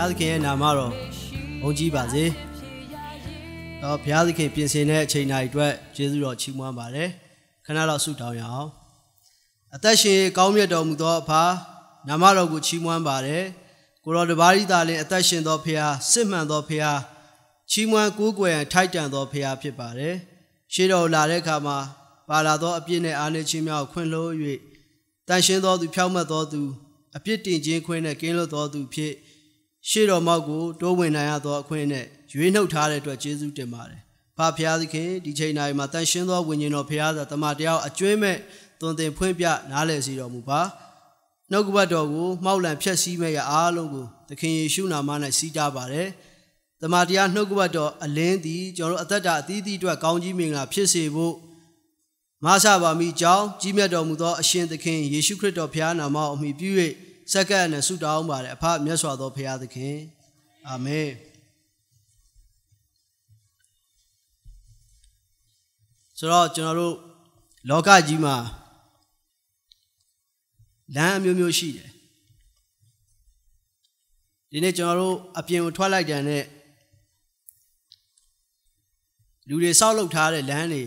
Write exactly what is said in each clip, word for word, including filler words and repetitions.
ရားသခင်ရဲ့နာမတော်ဘုန်းကြီးပါစေ။တော့ဘုရားသခင်ပြင်ဆင်တဲ့အချိန်တိုင်းအတွက်ကျေးဇူးတော်ချီးမွမ်းပါတယ်။ခဏလောက်ဆုတောင်းရအောင်။အသက်ရှင်ကောင်းမြတ်တော်မူသောအဖာနာမတော်ကိုချီးမွမ်းပါတယ်။ကိုတော်တပါးရီသာလင်အသက်ရှင်သောဘုရားစစ်မှန်သောဘုရားချီးမွမ်းကိုးကွယ်ထိုက်တန်သောဘုရားဖြစ်ပါတယ်။ရှေ့တော်လာတဲ့အခါမှာပါလာသောအပြစ်နဲ့အာဏာချင်းများကိုခွင့်လွှတ်၍တန်ရှင်းသောသူဖြောင့်မတ်သောသူအပြစ်တင်ခြင်းခွင့်နဲ့ကင်းလွတ်သောသူဖြစ်ရှေ့တော်မောက်ကိုတိုးဝင်နိုင်ရသောအခွင့်နဲ့ရွေးနှုတ်ထားတဲ့အတွက်ကျေးဇူးတင်ပါတယ်။ဖာဖျားသခင်ဒီချိန်တိုင်းမှာတန်ရှင်းသောဝိညာဉ်တော်ဖျားသာတမန်တော်အကျွင်းမဲ့သွန်သင်ဖွင့်ပြနားလည်စီတော်မူပါ။နှုတ်ကပတ်တော်ကိုမှောက်လံဖြတ်စည်းမဲ့ရအားလုံးကိုသခင်ယေရှုနာမ၌စီးတာပါတယ်။တမန်တော်နှုတ်ကပတ်တော်အလင်းသည်ကျွန်တော်အသက်တာအသီးသီးအတွက်ကောင်းကြီးမင်္ဂလာဖြစ်စေဖို့မာဆပါမိကြောင်းကြီးမြတ်တော်မူသောအရှင်သခင်ယေရှုခရစ်တော်ဖျားနာမအမိပြု၍စက္ကန့်နဲ့ဆုတောင်းပါတယ်အဖမြတ်စွာသောဖျားသခင်အာမင်ဆိုတော့ကျွန်တော်တို့လောကကြီးမှာလမ်းအမျိုးမျိုးရှိတယ်ဒီနေ့ကျွန်တော်တို့အပြင်ကိုထွက်လိုက်တဲ့နဲ့လူတွေဆောက်လုပ်ထားတဲ့လမ်းတွေ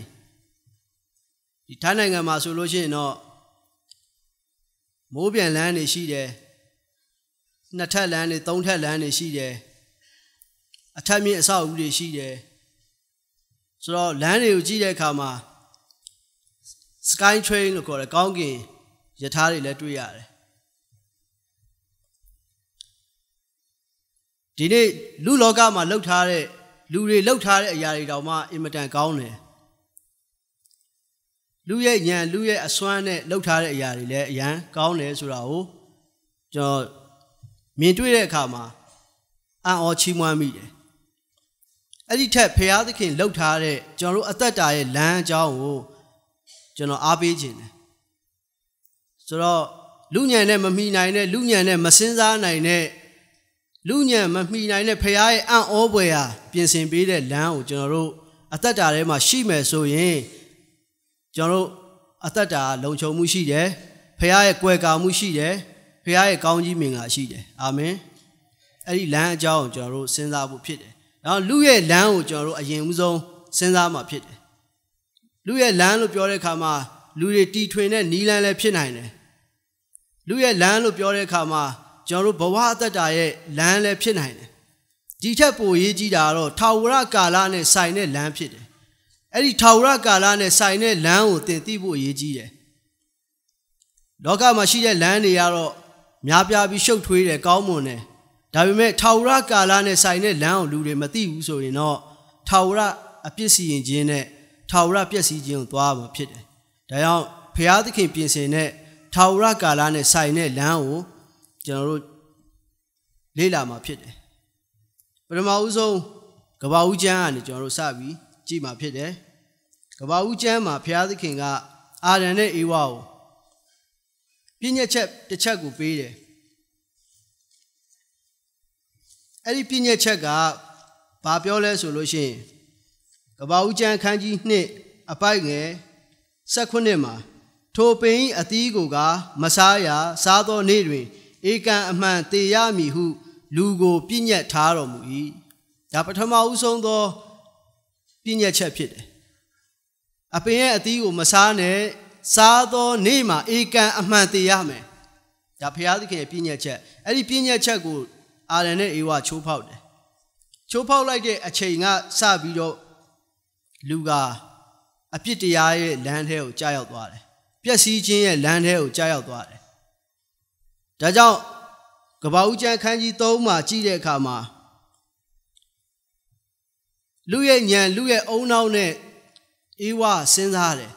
ဒီထိုင်းနိုင်ငံမှာဆိုလို့ရှိရင်တော့မိုးပြန်လန်းနေရှိတယ်နှစ်ထပ်လန်းနေသုံးထပ်လန်းနေရှိတယ်အထက်မြင့်အဆောက်အဦတွေရှိတယ်ဆိုတော့လမ်းတွေကိုကြည့်တဲ့အခါမှာ Sky Train လို့ခေါ်တဲ့ကောင်းကင်ရထားတွေလည်းတွေ့ရတယ်ဒီနေ့လူလောကမှာလှုပ်ထားတဲ့လူတွေလှုပ်ထားတဲ့အရာတွေတောင်မှအင်မတန်ကောင်းတယ်လူရဲ့ဉာဏ်လူရဲ့အစွမ်းနဲ့လှုပ်ထားတဲ့အရာတွေလည်းအရန်ကောင်းတယ်ဆိုတာကိုကျွန်တော်မြင်တွေ့တဲ့အခါမှာအံ့ဩချီးမွမ်းမိတယ်အဲ့ဒီထက်ဘုရားသခင်လှုပ်ထားတဲ့ကျွန်တော်တို့အသက်တာရဲ့လမ်းအကြောင်းကိုကျွန်တော်အားပေးခြင်းတယ်ဆိုတော့လူဉာဏ်နဲ့မမှီနိုင်တဲ့လူဉာဏ်နဲ့မစင်စားနိုင်တဲ့လူဉာဏ်မမှီနိုင်တဲ့ဘုရားရဲ့အံ့ဩဖွယ်ရာပြင်ဆင်ပေးတဲ့လမ်းကိုကျွန်တော်တို့အသက်တာထဲမှာရှိမယ်ဆိုရင်ကျွန်တော်တို့အသက်တာလုံခြုံမှုရှိတယ်ဖခင်ရဲ့ကွယ်ကာမှုရှိတယ်ဖခင်ရဲ့ကောင်းကြီးမင်္ဂလာရှိတယ်အာမင်အဲ့ဒီလမ်းအကြောင်းကိုကျွန်တော်တို့စဉ်းစားဖို့ဖြစ်တယ်ဒါလူရဲ့လမ်းကိုကျွန်တော်တို့အရင်ဦးဆုံးစဉ်းစားမှဖြစ်တယ်လူရဲ့လမ်းလို့ပြောတဲ့အခါမှာလူတွေတီထွင်တဲ့နီးလမ်းလည်းဖြစ်နိုင်တယ်လူရဲ့လမ်းလို့ပြောတဲ့အခါမှာကျွန်တော်တို့ဘဝအသက်တာရဲ့လမ်းလည်းဖြစ်နိုင်တယ်ဒီထက်ပိုရေးကြီးတာကတော့ထာဝရကာလနဲ့ဆိုင်တဲ့လမ်းဖြစ်တယ်အဲ့ဒီထာဝရကာလနဲ့ဆိုင်တဲ့လမ်းကိုသင်သိဖို့အရေးကြီးတယ်။လောကမှာရှိတဲ့လမ်းတွေကတော့များပြားပြီးရှုပ်ထွေးတယ်ကောင်းမွန်တယ်။ဒါပေမဲ့ထာဝရကာလနဲ့ဆိုင်တဲ့လမ်းကိုလူတွေမသိဘူးဆိုရင်တော့ထာဝရအပြစ်စီရင်ခြင်းနဲ့ထာဝရပျက်စီးခြင်းကိုသွားမှာဖြစ်တယ်။ဒါကြောင့်ဘုရားသခင်ပြင်ဆင်တဲ့ထာဝရကာလနဲ့ဆိုင်တဲ့လမ်းကိုကျွန်တော်တို့လေ့လာမှာဖြစ်တယ်။ပထမဦးဆုံးကမ္ဘာဦးကျမ်းကနေကျွန်တော်တို့စပြီးကြည့်မှာဖြစ်တယ်။ကမ္ဘာဦးကျမ်းမှာဘုရားသခင်ကအာဒံနဲ့ဧဝကိုပြည့်ညက်ချက်တစ်ချက်ကိုပေးတယ်။အဲ့ဒီပြည့်ညက်ချက်ကဘာပြောလဲဆိုလို့ရှိရင်ကမ္ဘာဦးကျမ်းခန်းကြီးနှစ်အပိုက်ငယ်၁၉မှာထိုပင်၏အသီးကိုကမစားရစားသောနေ့တွင်ဧကံအမှန်တေရမည်ဟုလူကိုပြည့်ညက်ထားတော်မူ၏။ဒါပထမဦးဆုံးသောပြည့်ညက်ချက်ဖြစ်တယ်။အပင်ရဲ့အသီးကိုမစားနဲ့စားသောနေ့မှာဧကံအမှန်တည်ရမယ်။ဒါဘုရားသခင်ရဲ့ပြည့်ညက်ချက်။အဲ့ဒီပြည့်ညက်ချက်ကိုအာဒံနဲ့ဧဝချိုးဖောက်တယ်။ချိုးဖောက်လိုက်တဲ့အချိန်ကစပြီးတော့လူကအပြစ်တရားရဲ့လမ်းထဲကိုကြာရောက်သွားတယ်။ပျက်စီးခြင်းရဲ့လမ်းထဲကိုကြာရောက်သွားတယ်။ဒါကြောင့်ကမ္ဘာဦးကျမ်းခန်းကြီး၃မှာကြည့်တဲ့အခါမှာလူရဲ့ဉာဏ်လူရဲ့အုံနောက်နဲ့အေးဝစဉ်းစားတယ်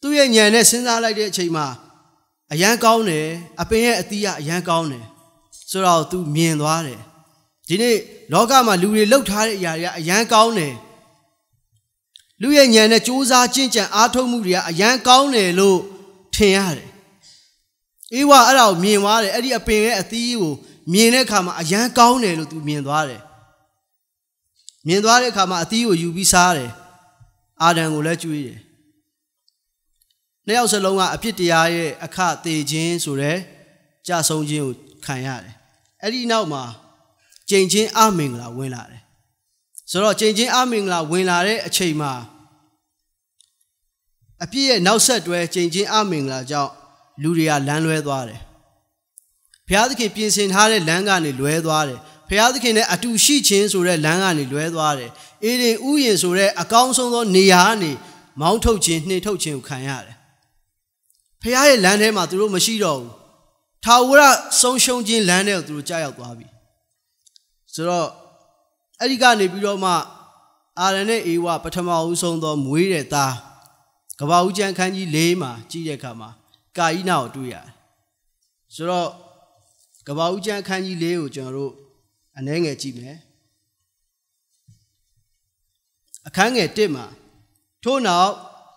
သူရဲ့ဉာဏ်နဲ့စဉ်းစားလိုက်တဲ့အချိန်မှာအရန်ကောင်းတယ်အပင်ရဲ့အသီးကအရန်ကောင်းတယ်ဆိုတော့ तू မြင်သွားတယ်ဒီနေ့လောကမှာလူတွေလှုပ်ထားတဲ့အရာတွေကအရန်ကောင်းတယ်လူရဲ့ဉာဏ်နဲ့စူးစမ်းကြင်ကြံအားထုတ်မှုတွေကအရန်ကောင်းတယ်လို့ထင်ရတယ်အေးဝအဲ့ဒါကိုမြင်သွားတယ်အဲ့ဒီအပင်ရဲ့အသီးကိုမြင်တဲ့အခါမှာအရန်ကောင်းတယ်လို့ तू မြင်သွားတယ်မြင်သွားတဲ့အခါမှာအသီးကိုယူပြီးစားတယ်အာဒံကိုလည်းကြွေးတယ်နှစ်ယောက်စလုံးကအပြစ်တရားရဲ့အခသေခြင်းဆိုတဲ့ကြာဆုံးခြင်းကိုခံရတယ်အဲ့ဒီနောက်မှာ真正阿明啦ဝင်လာတယ်ဆိုတော့真正阿明啦ဝင်လာတဲ့အချိန်မှာအပြည့်ရဲ့နောက်ဆက်တွဲ真正阿明啦ကြောင့်လူတွေကလမ်းလွဲသွားတယ်ဘုရားသခင်ပြင်ဆင်ထားတဲ့လမ်းကနေလွဲသွားတယ်ဘုရားသခင်နဲ့အတူရှိခြင်းဆိုတဲ့လမ်းကနေလွဲသွားတယ်အေဒင်ဥယျာဉ်ဆိုတဲ့အကောင်းဆုံးသောနေရာကနေမောင်းထုတ်ခြင်းနှိမ်ထုတ်ခြင်းကိုခံရတယ်ဘုရားရဲ့လမ်းထဲမှာသူတို့မရှိတော့ဘူးထာဝရဆုံးရှုံးခြင်းလမ်းထဲကိုသူတို့ကြားရောက်သွားပြီဆိုတော့အဲ့ဒီကနေပြီးတော့မှအာရန်နဲ့အေဝါပထမဦးဆုံးသောမွေးတဲ့သားကမ္ဘာဦးကျမ်းခန်းကြီးလေးမှာကြည့်တဲ့အခါမှာကာဣနာကိုတွေ့ရတယ်ဆိုတော့ကမ္ဘာဦးကျမ်းခန်းကြီးလေးကိုကျွန်တော်တို့အနည်းငယ်ကြည့်မယ်အခန်းငယ်တစ်မှာထို့နောက်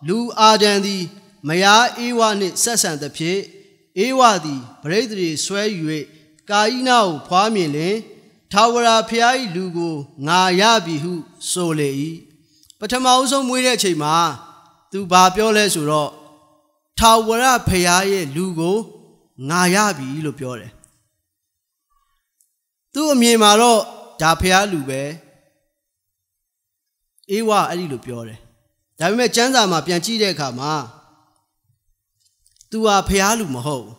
လူအာဒန်သည်မယားအေဝါနှင့်ဆက်ဆံသဖြင့်အေဝါသည်ပရိသေဆွဲ၍ကာဣနာကိုဖွားမြင်လျှင်ထာဝရဘုရား၏လူကိုငါရပြီဟုဆိုလေ၏ပထမဦးဆုံးမွေးတဲ့အချိန်မှာသူဘာပြောလဲဆိုတော့ထာဝရဘုရားရဲ့လူကိုငါရပြီလို့ပြောတယ်သူအမြင်မှာတော့ဒါဘုရားလူပဲအေဝါအဲ့ဒီလိုပြောတယ်ဒါပေမဲ့ကျမ်းစာမှာပြန်ကြည့်တဲ့အခါမှာသူဟာဘုရားလူမဟုတ်ဘူး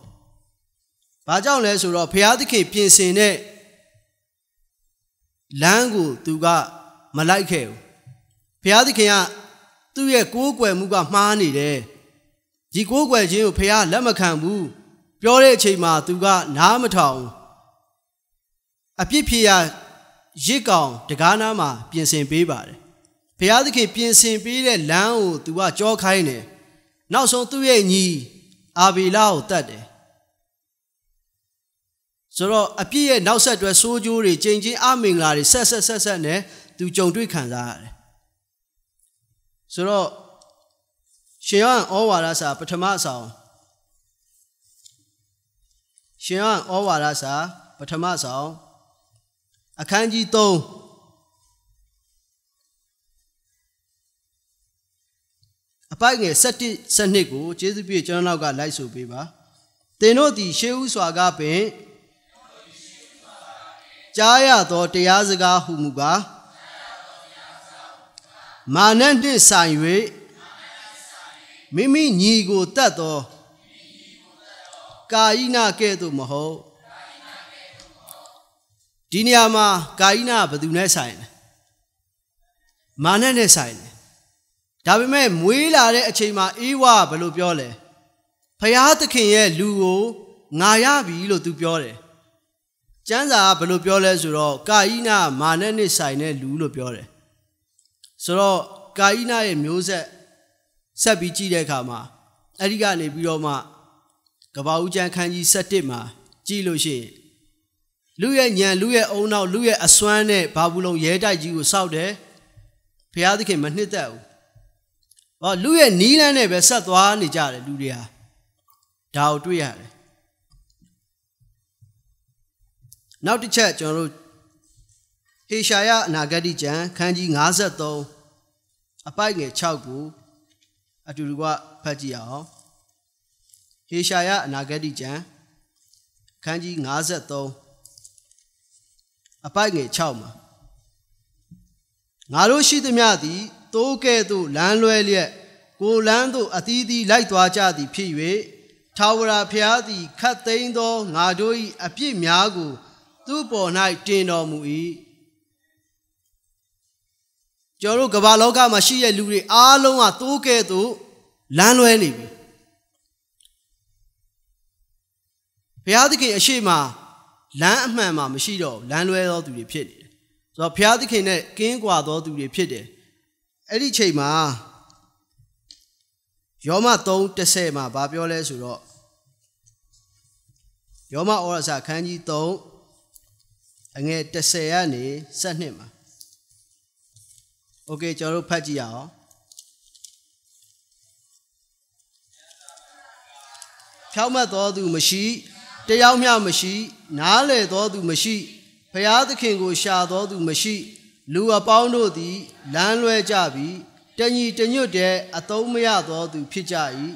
ဘာကြောင့်လဲဆိုတော့ဘုရားသခင်ပြင်ဆင်တဲ့လမ်းကိုသူကမလိုက်ခဲ့ဘူးဘုရားသခင်ကသူ့ရဲ့ကိုးကွယ်မှုကမှားနေတယ်ဒီကိုးကွယ်ခြင်းကိုဘုရားလက်မခံဘူးပြောတဲ့အချိန်မှာသူကနားမထောင်အပြစ်ဖြေရရစ်ကောင်တကားနားမှာပြင်ဆင်ပေးပါတယ်ဘုရားသခင်ပြင်ဆင်ပေးတဲ့လမ်းကိုသူကကြောခိုင်းတယ်နောက်ဆုံးသူ့ရဲ့ညီအာဗီလာကိုတတ်တယ်ဆိုတော့အပြစ်ရဲ့နောက်ဆက်တွဲဆိုးကျိုးတွေချိန်ချင်းအမင်္ဂလာတွေဆက်ဆက်ဆက်ဆက်နဲ့သူကြုံတွေ့ခံစားရတယ်ဆိုတော့ရှင်ယောဟန်ဩဝါဒစာပထမဆောင်ရှင်ယောဟန်ဩဝါဒစာပထမဆောင်အခန်းကြီးသုံးအပိုင်ငယ်၁၁ ၁၂ကိုကျေးဇူးပြုကျွန်တော်တို့ကလိုက်ဆိုပေးပါသင်တို့သည်ရှေးဦးစွာကပင်ကြားရသောတရားစကားဟူမူကားမာနနှင့်ဆိုင်၍မိမိညီကိုတတ်သောကာဣနာကဲ့သို့မဟုတ်ဒီနေရာမှာကာဣနာဘယ်သူနဲ့ဆိုင်လဲမာနနဲ့ဆိုင်တယ်ဒါပေမဲ့မွေးလာတဲ့အချိန်မှာအေဝါဘယ်လိုပြောလဲဖယားသခင်ရဲ့လူကိုငါရပြီလို့သူပြောတယ်ကျမ်းစာကဘယ်လိုပြောလဲဆိုတော့ကာဣနာမာနနဲ့ဆိုင်တဲ့လူလို့ပြောတယ်ဆိုတော့ကာဣနာရဲ့မျိုးဆက်ဆက်ပြီးကြည့်တဲ့အခါမှာအဲ့ဒီကနေပြီးတော့မှကဘာဦးကျမ်းခန်းကြီး၁၁မှာကြည့်လို့ရှိရင်လူရဲ့ညံလူရဲ့အုံနောက်လူရဲ့အစွမ်းနဲ့ဘာဘူးလုံးရဲတိုက်ကြီးကိုစောက်တယ်ဘုရားသခင်မနှစ်သက်ဘူးဟောလူရဲ့နီးလန်းနဲ့ပဲဆက်သွားနေကြတယ်လူတွေဟာဒါကိုတွေ့ရတယ်နောက်တစ်ချက်ကျွန်တော်တို့ဟေရှာယအနာဂတ်ကျမ်းခန်းကြီး၅၃အပိုက်ငယ်၆ကိုအတူတူကဖတ်ကြည့်အောင်ဟေရှာယအနာဂတ်ကျမ်းခန်းကြီး၅၃အပိုက်ငယ်၆မှာငါတို့ရှိသမျှသည်တိုးကဲ့သို့လမ်းလွဲလျက်ကိုလမ်းသို့အသီးသီးလိုက်သွားကြသည်ဖြစ်၍ထာဝရဘုရားသည်ခတ်သိမ်းသောငါတို့၏အပြစ်များကိုသူ့ပေါ်၌တင်တော်မူ၏ကျွန်တော်တို့ကမ္ဘာလောကမှာရှိတဲ့လူတွေအားလုံးကတိုးကဲ့သို့လမ်းလွဲနေပြီဘုရားသခင်အရှိမလမ်းအမှန်မှာမရှိတော့လမ်းလွဲသောသူတွေဖြစ်နေတယ်ဆိုတော့ဘုရားသခင်နဲ့ကင်းကွာသောသူတွေဖြစ်တယ်အဲ့ဒီချိန်မှာယောမ၃:၁၀မှာဘာပြောလဲဆိုတော့ယောမဩဝါဒစာခန်းကြီး၃အငယ်၁၀ကနေ၁၂မှာโอเคကျွန်တော်တို့ဖတ်ကြည့်ရအောင်ဖြောင့်မတ်သောသူမရှိတယောက်မျှမရှိနားလည်သောသူမရှိဘုရားသခင်ကိုရှာသောသူမရှိလူအပေါင်းတို့သည်လမ်းလွဲကြပြီတညီတညွတ်တဲ့အသုံးမရသောသူဖြစ်ကြ၏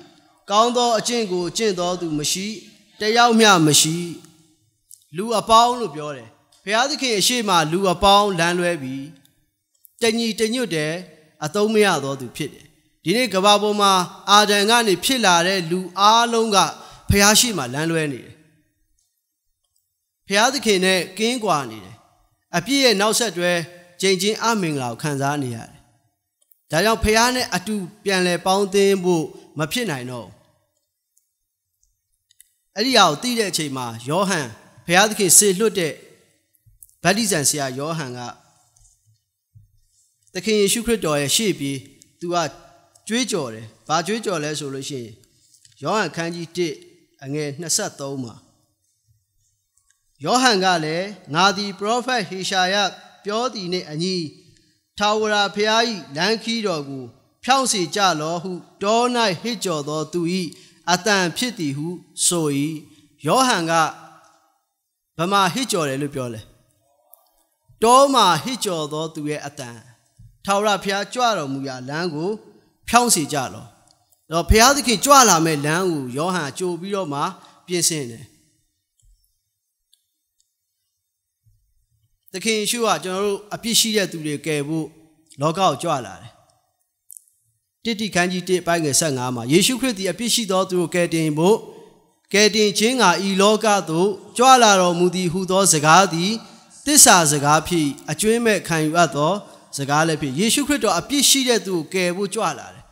ကောင်းသောအကျင့်ကိုကျင့်သောသူမရှိတယောက်မျှမရှိလူအပေါင်းလို့ပြောတယ်不要去什么路啊帮难路比，真有真有的啊都没有多的撇的。今天个爸爸妈阿在俺的撇来的路阿龙个不要什么难路呢？不要去呢见惯呢，啊别闹事对，真正阿明老看啥呢？再让不要呢阿都变来帮点不没撇来喏。 Ari yau tidak cuma Yohan, pihak ke seluruh barisan sia Yohan ga. Tapi syukur doa siapa tua jual le, bah jual le solusi. Yohan kan jadi angen nasi tahu mah. Yohan ga le, ngadi profil hisaya piadi ne ani tawar pihai dan kiraku, piasi jalahu dona hijau do tui. Atan piti hu soi Yohan ga bama hijau le lupa le, doma hijau do tuye atan. Tawra pihak jual muda langgu piasi jalo. Lo pihak dikit jual ame langgu Yohan jual ma biasane. Dikit siwa jono api sila tuye kebu logau jual le. 弟弟看见这半个生伢嘛，耶稣基督必须到都改变不？改变前伢伊老家都抓来了，目的很多自家的，第三自家皮啊，专门看有阿多自家来皮。耶稣基督啊，必须的都改不抓来了。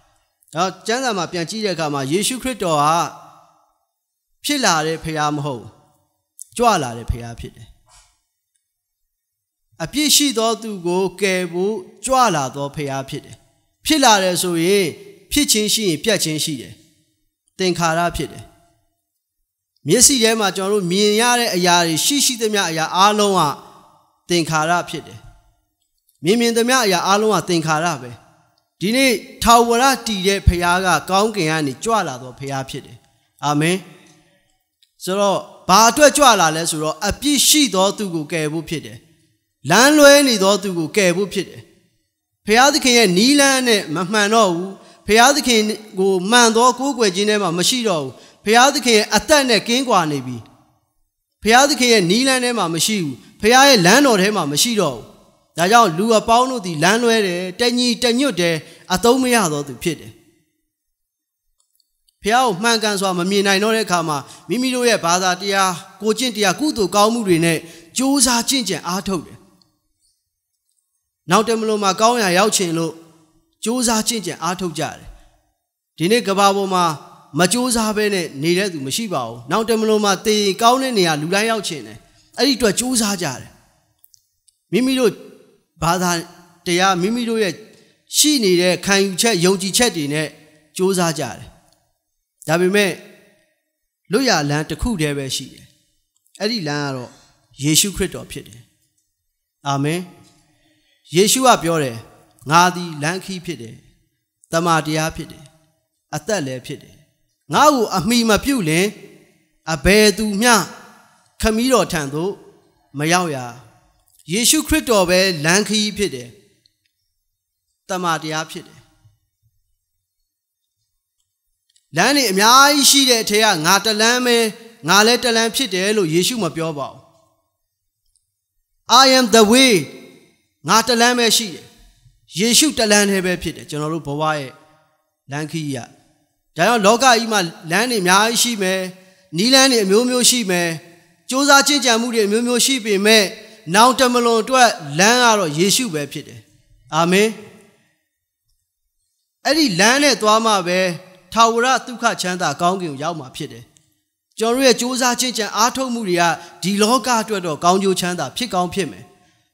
然后讲了嘛，编辑了讲嘛，耶稣基督啊，皮来的皮也唔好，抓来的皮也皮的。啊，必须到都个改不抓来到皮也皮的。 撇来的属于撇清晰、撇清晰的，等卡拉撇的。面试人嘛，假如面样的、样的、细细的面样阿龙啊，等卡拉撇的；面面的面样阿龙啊，等卡拉呗。今天淘宝啦、地铁撇呀个，刚给俺的抓了都撇呀撇的，阿妹。所以，把这抓了来说，啊，必须到都够该不撇的，难来你到都够该不撇的。 Pihak dikini ni lana memanau, pihak dikini go mandor go kujinya memasirau, pihak dikini atanya kengkuan ibi, pihak dikini ni lana memasiru, pihak lana orang memasirau. Jadi luar panu di lana orang tanya tanya je atau melayan tu pihak. Pihak makan suami mina orang kama, mimi loya pada dia kucing dia kudu kau murine jauh cincin atau. နောက်တမလို့မှာကောင်းရရောက်ချင်လို့ကြိုးစားချင်းချင်းအားထုတ်ကြတယ်ဒီနေ့ကဘာပေါ်မှာမကြိုးစားဘဲနဲ့နေတဲ့သူမရှိပါဘူးနောက်တမလို့မှာတည်ကောင်းတဲ့နေရာလူတိုင်းရောက်ချင်တယ်အဲ့ဒီအတွက်ကြိုးစားကြတယ်မိမိတို့ဘာသာတရားမိမိတို့ရဲ့ရှိနေတဲ့ခံယူချက်ယုံကြည်ချက်တွေနဲ့ကြိုးစားကြတယ်ဒါပေမဲ့လွတ်ရလမ်းတစ်ခုတည်းပဲရှိတယ်အဲ့ဒီလမ်းကတော့ယေရှုခရစ်တော်ဖြစ်တယ်အာမင် 耶稣啊，表嘞，我的难欺骗的，他妈的啊骗的，啊得来骗的，我有啊没嘛表嘞，啊白度面，可米罗长度没有呀。耶稣基督被难欺骗的，他妈的啊骗的，然后伢一系列这样，我这人没，我来这人骗的，路耶稣没表保。I am the way. 俺这两边是，耶稣这两那边撇的，就那路不歪的，难去呀。这样老家伊嘛，两里面是没，你两里苗苗是没，就是真正木的苗苗是边没，脑袋么弄多两阿罗耶稣白撇的，阿妹。哎，你两呢多嘛呗？他乌拉都看钱大，刚给要嘛撇的。假如就是真正阿头木的呀，地老家多多刚就钱大，撇刚撇没。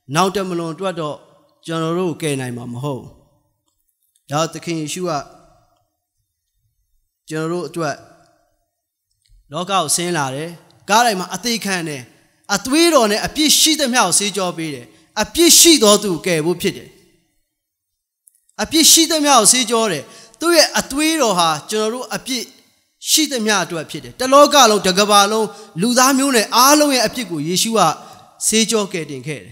Now the melon to do general gain I'm ho. Now the king issue up general to it. Lock out saying lare, got him a take on it. A tweet on it, a piece sheet and house, see job be it. A piece sheet or two gave up it. A piece sheet and house, see jory. Do it a tweet or her, general a piece sheet and yard to a pit. The logalo, the gabalo, Ludamune, Arlo, a pickle, Yeshua, see job getting care.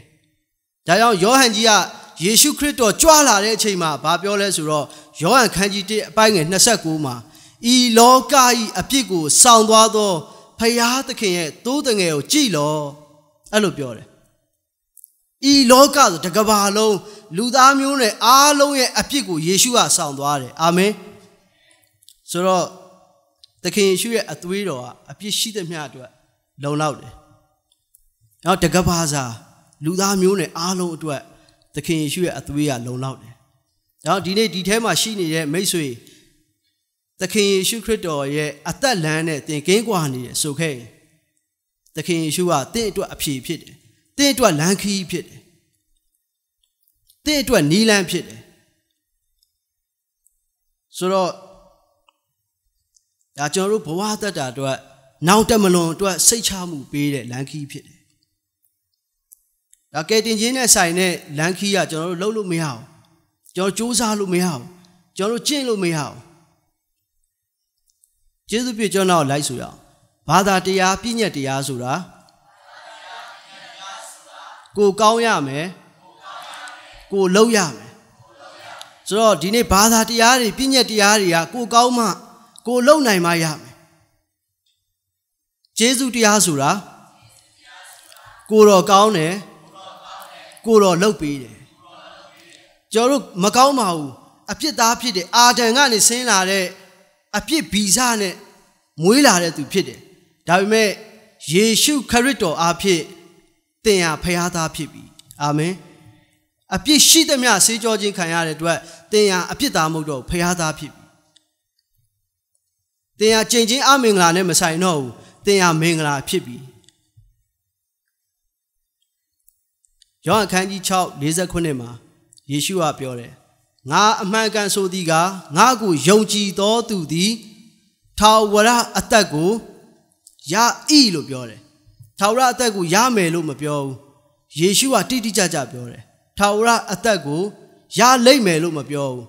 再让约翰记啊，耶稣基督抓来的车嘛，把表来说咯。约翰看见这百个那些古嘛，伊老家伊阿别个上多多，拍下的看耶，都等个有记咯，阿路表嘞。伊老家子这个巴龙，路大庙呢，阿龙也阿屁股耶稣啊上多的，阿门。所以，这看耶稣也阿对了啊，阿比西的面对老老的，然后这个巴子路大庙呢，阿龙对，这看耶稣也阿对啊老老的，然后今天地铁嘛，西里的没水。 The king should create or ye at that land, they gave one year, so okay. The king should are they to a pea pit, they to a lanky pit, they to a knee lamp pit. So, I don't know what that do. Now, them alone do a say charm be the lanky pit. I get in Jenna sign it, lanky, I don't know, low me out. John Josa look me out. John Jane look me out. ကျေးဇူးပြုကျွန်တော်လိုက်ဆိုရအောင်ဘာသာတရားပြည့်ညက်တရားဆိုတာကိုကောင်းရမယ်ကိုလှုပ်ရမယ်ဆိုတော့ဒီနေ့ဘာသာတရားတွေပြည့်ညက်တရားတွေကကိုကောင်းမှကိုလှုပ်နိုင်မှရမယ်ကျေးဇူးတရားဆိုတာကိုတော်ကောင်းတယ်ကိုတော်လှုပ်ပေးတယ်ကျွန်တော်မကောင်းပါဘူးအဖြစ်သားဖြစ်တဲ့အာဒံကနေဆင်းလာတဲ့ အပြစ်ဗီဇနဲ့မွေးလာတဲ့သူဖြစ်တယ်။ဒါပေမဲ့ယေရှုခရစ်တော်အားဖြင့်သင်ဟာဖခင်သားဖြစ်ပြီ။အာမင်။အပြစ်ရှိသမျှဆေးကြောခြင်းခံရတဲ့အတွက်သင်ဟာအပြစ်သားမဟုတ်တော့ဖခင်သားဖြစ်ပြီ။သင်ဟာကြင်ချင်းအမင်္ဂလာနဲ့မဆိုင်တော့ဘူး။သင်ဟာမင်္ဂလာဖြစ်ပြီ။ယောဟန်အခန်းကြီး၆ ၄၉မှာယေရှုကပြောတယ် ငါအမှန်ကန်ဆိုသည်ကငါကိုယုံကြည်သောသူသည်ထာဝရအသက်ကိုရ၏လို့ပြောတယ်ထာဝရအသက်ကိုရမယ်လို့မပြောဘူးယေရှုကတိတိကျကျပြောတယ်ထာဝရအသက်ကိုရလိမ့်မယ်လို့မပြောဘူး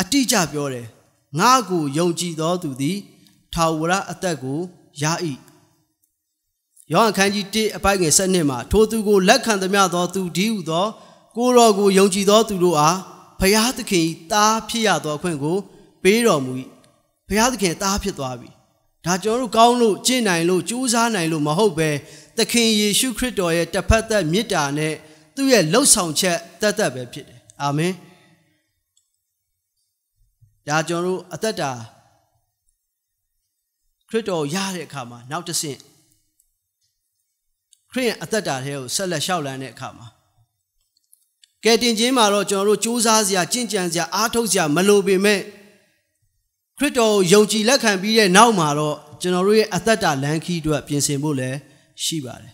အတိအကျပြောတယ်ငါကိုယုံကြည်သောသူသည်ထာဝရအသက်ကိုရ၏ယောဟန်ခန်းကြီးတစ်အပိုင်းငယ်၁၂မှာထိုသူကိုလက်ခံသမျှသောသူဒီဟုသောကိုယ်တော်ကိုယုံကြည်သောသူတို့အား ဖယားသခင်သားဖြစ်ရသောအခွင့်ကိုပေးတော်မူ၏ဖယားသခင်သားဖြစ်သွားပြီဒါကျွန်တော်တို့ကောင်းလို့ကျင့်နိုင်လို့ကြိုးစားနိုင်လို့မဟုတ်ပဲသခင်ယေရှုခရစ်တော်ရဲ့တဖက်သက်မေတ္တာနဲ့သူ့ရဲ့လှုပ်ဆောင်ချက်တသက်ပဲဖြစ်တယ်အာမင်ဒါကျွန်တော်တို့အသက်တာခရစ်တော်ရတဲ့အခါမှာနောက်တစ်ဆင့်ခရစ်ရဲ့အသက်တာထဲကိုဆက်လက်လျှောက်လှမ်းတဲ့အခါမှာ ကဲတင်ချင်းမှာတော့ကျွန်တော်တို့စူးစမ်းစရာကြင်ကြံစရာအားထုတ်စရာမလိုပေမဲ့ခရစ်တော်ယုံကြည်လက်ခံပြီးတဲ့နောက်မှာတော့ကျွန်တော်တို့ရဲ့အသက်တာလမ်းခီးအတွက်ပြင်ဆင်ဖို့လည်းရှိပါတယ်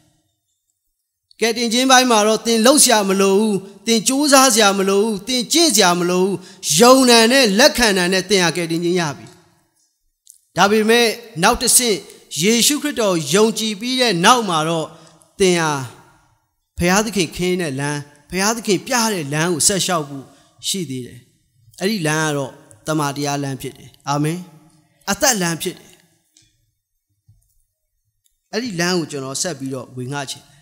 ။ကဲတင်ချင်းပိုင်းမှာတော့သင်လှုပ်ရှားမလိုဘူး၊သင်စူးစမ်းစရာမလိုဘူး၊သင်ကြင်စရာမလိုဘူး၊ယုံနံနဲ့လက်ခံနံနဲ့သင်ဟာကဲတင်ချင်းရပြီ။ဒါပေမဲ့နောက်တစ်ဆင့်ယေရှုခရစ်တော်ယုံကြည်ပြီးတဲ့နောက်မှာတော့သင်ဟာဖခင်သခင်ခင်းတဲ့လမ်း ဘုရားသခင်ပြတဲ့လမ်းကိုဆက်လျှောက်ဖို့ရှိသေးတယ်။အဲ့ဒီလမ်းကတော့တမန်တရားလမ်းဖြစ်တယ်။အာမင်။အသက်လမ်းဖြစ်တယ်။အဲ့ဒီလမ်းကိုကျွန်တော်ဆက်ပြီးတော့ဝေငှချင်တယ်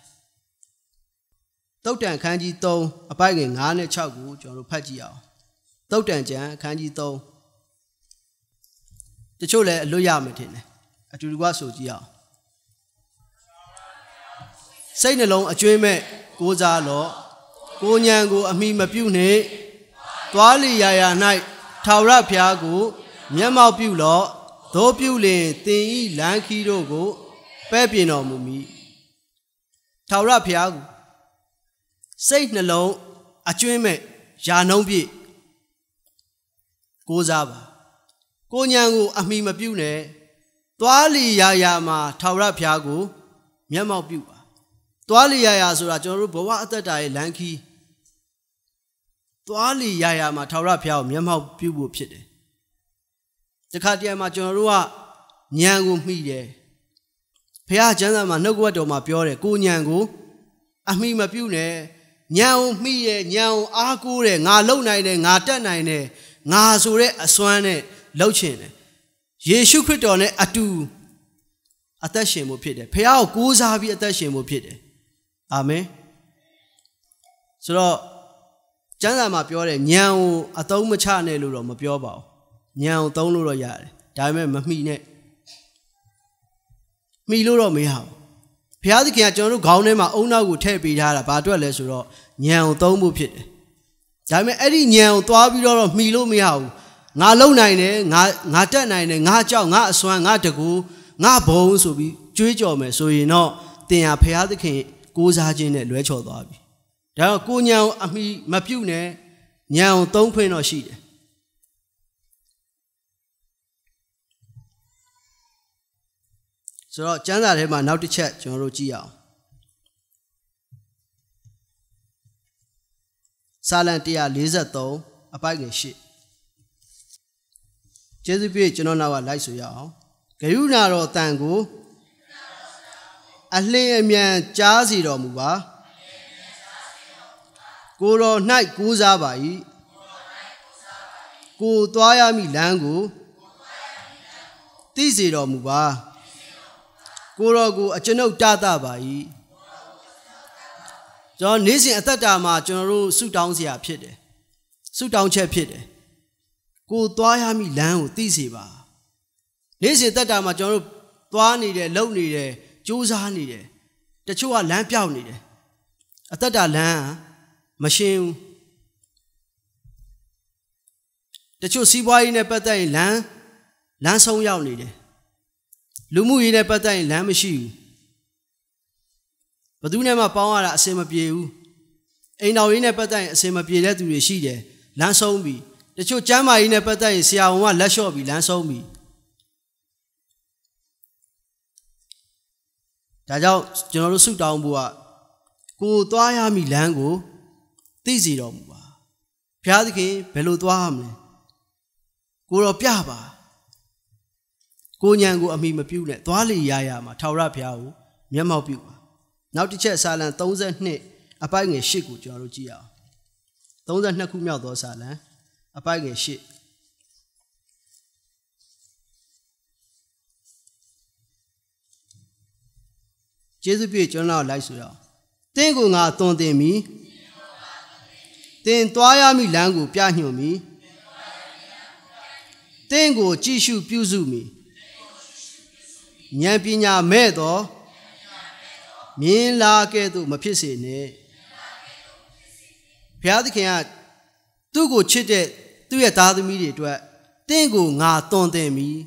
။သုတ်တန်ခန်းကြီး၃အပိုက်ငယ်၅နဲ့၆ကိုကျွန်တော်တို့ဖတ်ကြည့်အောင်။သုတ်တန်ကျမ်းခန်းကြီး၃တချို့လည်းအလွတ်ရမှထင်တယ်။အတူတူကဆိုကြည့်အောင်။စိတ်နှလုံးအကျွင်းမဲ့ကိုးစားလော့ ကိုညံကိုအမိမပြုနှင့်သွားလီယာယာ၌ထာဝရဘုရားကိုမျက်မှောက်ပြုလော့သို့ပြုလျှင်သင်၏လမ်းခီးတို့ကိုပဲ့ပြင်တော်မူမည်ထာဝရဘုရားကိုစိတ်နှလုံးအကျွင်းမဲ့ယာနှုံးပြည့်ကိုးစားပါကိုညံကိုအမိမပြုနဲ့သွားလီယာယာမှာထာဝရဘုရားကိုမျက်မှောက်ပြုပါသွားလီယာယာဆိုတာကျွန်တော်တို့ဘဝအသက်တာရဲ့လမ်းခီး သွားလီယာယာမှာထာဝရဘုရားကိုမျက်မှောက်ပြုဖို့ဖြစ်တယ်။တခါတည်းမှာကျွန်တော်တို့ကညံကိုမှီတယ်။ဘုရားကျမ်းစာမှာနှုတ်ကပတ်တော်မှာပြောတယ်ကိုညံကိုအမှီမပြုနဲ့ညံကိုမှီတယ်ညံကိုအားကိုးတယ်ငါလုံနိုင်တယ်ငါတက်နိုင်တယ်ငါဆိုတဲ့အစွမ်းနဲ့လှုပ်ချင်တယ်။ယေရှုခရစ်တော်နဲ့အတူအသက်ရှင်ဖို့ဖြစ်တယ်။ဘုရားကိုကိုးစားပြီးအသက်ရှင်ဖို့ဖြစ်တယ်။အာမင်။ဆိုတော့ ကျမ်းစာမှာပြောတယ်ညံကိုအသုံးမချနဲ့လို့တော့မပြောပါဘူးညံကိုသုံးလို့တော့ရတယ်ဒါပေမဲ့မမှီနဲ့မှီလို့တော့မရဘူးဘုရားသခင်ကကျွန်တော်တို့ခေါင်းထဲမှာအုံနောက်ကိုထည့်ပေးထားတာဘာအတွက်လဲဆိုတော့ nhiều tàu mua phiền, tại vì ấy nhiều tàu bây giờ là milo mì hào, ngã lâu này này ngã ngã trái này này ngã cháo ngã xoang ngã trứng cú ngã bông số bị chui cho mày, số gì nó tiền à phải được khi cố gia đình này lựa chọn tàu bị, rồi cố nhiều anh mi mà phiêu này nhiều tàu phải nói gì. So chúng ta thấy mà nấu thịt chết chúng tôi chia nhau. Sao lại thì à lý do đó, à phải cái gì? Chế độ bây chúng tôi nấu lại suy yếu. Cái u nào rồi tăng cú? Anh lấy miếng cháo gì đó mua ba? Cô rồi nãy cô ra bài, cô toái à mi lang cú, tí gì đó mua ba? Cô rồi cô chân ông cha ta vậy, cho nên những tất cả mà cho nó sưu tầm gì à biết đấy, sưu tầm chưa biết đấy, cô toái ham đi làm tí gì bà, những tất cả mà cho nó toái này đấy, lâu này đấy, chú già này đấy, để chú ăn làm béo này đấy, tất cả làm mà xem, để chú sĩ bái này bắt tay làm làm sâu dao này đấy. Lúc mùi này bà ta làm mấy gì? Bà tu này mà bảo là xem mà biết u, anh nào này bà ta xem mà biết là tu gì đấy, làm sao bị? Để cho cha mẹ này bà ta xem ông mà làm sao bị, làm sao bị? Tại sao chúng nó sưu tầm bùa? Cô toái ham bị làm cô, tí gì đó bùa. Phải thì phải lo toái ham này, cô lo biết bà. Cô nhang của mình mà biểu này, toa lì dài à mà thâu ra phiếu, miếng màu biểu. Nấu thịt chết xà lan, tống dân này, à phải nghề sĩ của chúng tôi chỉ à. Tống dân này cũng nhiều đồ xà lan, à phải nghề sĩ. Chế độ bây giờ nào lại sửa à? Tên của ngài tôn tên mi, tên toa nhà mi lang của bia hiệu mi, tên của chỉ số biểu số mi. Nhà bên nhà mẹ đó, miền la cái đó mà biết gì nè, phải thì cái tôi có chết đấy, tôi đã ta được mi đấy, tên của ngã tôn tên mi,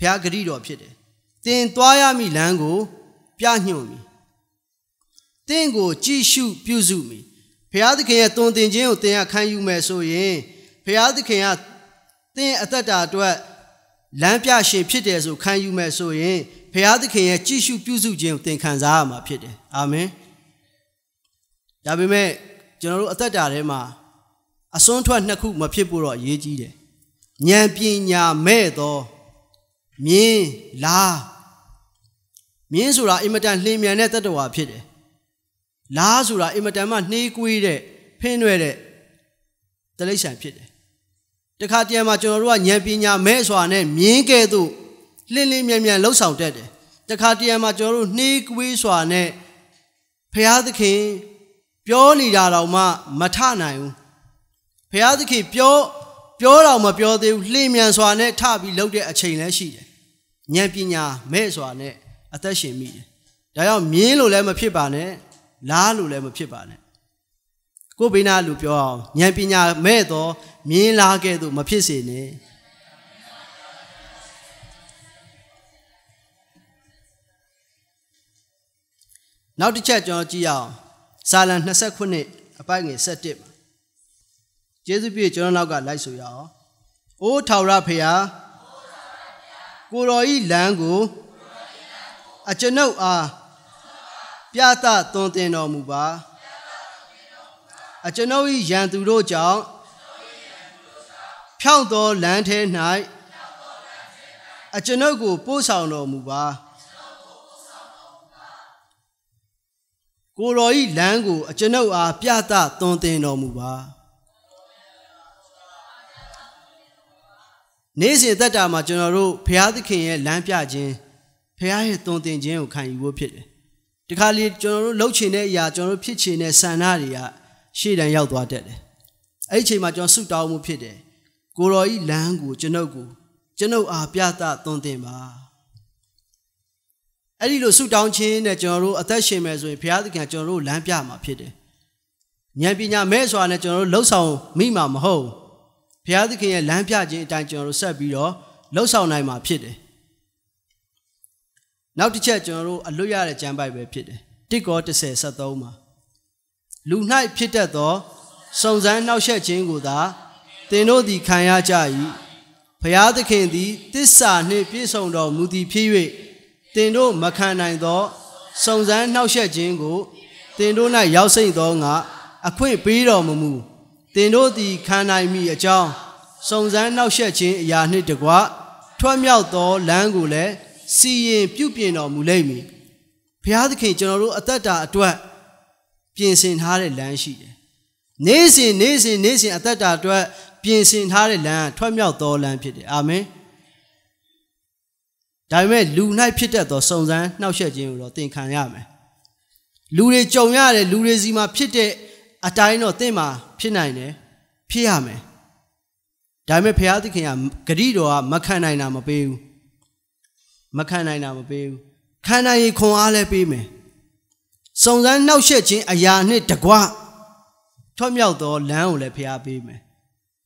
phải cái gì đó biết đấy, tên toái nhà mi lang của bia hiệu mi, tên của chỉ số biểu số mi, phải thì cái tôn tên gì, tên khai yêu mẹ số gì, phải thì cái tên ở đó đó. Làm bia xem biết đấy rồi khăn yêu mẹ rồi ấy, phải học được cái chỉ số biểu số gì cũng khăn ra mà biết đấy, amen. Tại vì mẹ cho nó ở tất cả đấy mà, à xong thôi nó cũng mà biết bù rồi dễ gì đấy. Nhà bên nhà mẹ đó, miền là miền số là em đang lên miền này tất cả biết đấy, là số là em đang mà này quỳ đấy, phen về đấy, tất lấy sản biết đấy. Thế khát thì mà cho nó là nhà bên nhà mẹ xóa này miếng cái tu lên lên miếng miếng lâu sau thế đấy. Thế khát thì mà cho nó ní quỳ xóa này phải học khi béo này ra đâu mà mà thà này u phải học khi béo béo đâu mà béo thì lên miếng xóa này thà bị lâu đấy chơi này xí đấy nhà bên nhà mẹ xóa này ở đây xem mi đấy rồi miếng lù lại mà phi bản này lá lù lại mà phi bản này cô bên nào lù béo nhà bên nhà mẹ đó miền là cái đó mà biết gì nè, nấu thịt chết cho chị à, xà lan nó sẽ khôn nè, phải nghe sẽ tiếp, chế độ bây giờ nó còn lại suy à, ô thâu ra phải à, cô rồi lang cô, à cho nó à, bia ta tôn tên nó mua ba, à cho nó ý giang từ đâu chọn Khao đó lán thế này, à cho nó của bố sao nó mua ba, cô rồi lán của cho nó à bia ta tôn tên nó mua ba, nếu như tất cả mà cho nó rồi phải thì khi lán bia gì, phải thì tôn tên gì cũng không có biết, thì khi cho nó lâu chín này ya cho nó biết chín này san hà ya, chỉ là yêu đuổi đấy, ấy chỉ mà cho sưu tầm một biết đấy. Cô rồi lang cô chân đâu cô chân đâu à bia ta tôn tên bà ấy đi rồi sưu tầm trên này chân rồi ở đây xem rồi phải thì cái chân rồi lang bia mà phải đấy 年比年没说呢，就是楼上没嘛么好，别的可以两边进，但就是设备了，楼上那嘛撇的。那这些就是路亚的江白白撇的，这个这些石头嘛，路那撇的多，上山那些经过的，对那的看呀家意，别的可以第三呢别上到目的偏远，对那没看那多，上山那些经过，对那要生多啊。 啊，快别了，木木！等到的看那米一张，上山老些钱也那得瓜，穿苗到南国来，吸引周边的木来米。别的看见了，阿达达多，变成他的粮食。那些那些那些阿达达多，变成他的粮，穿苗到南边的阿门。但是路那边的到上山老些钱了，等看阿门。路的中央的路的什么边的？ 啊，但是呢，对嘛，偏难呢，偏阿咩？但是偏阿的，看呀，隔离罗啊，没看那那么背，没看那那么背，看那一空阿来背咩？虽然老些钱哎呀，你得瓜，他苗多两五来偏阿背咩？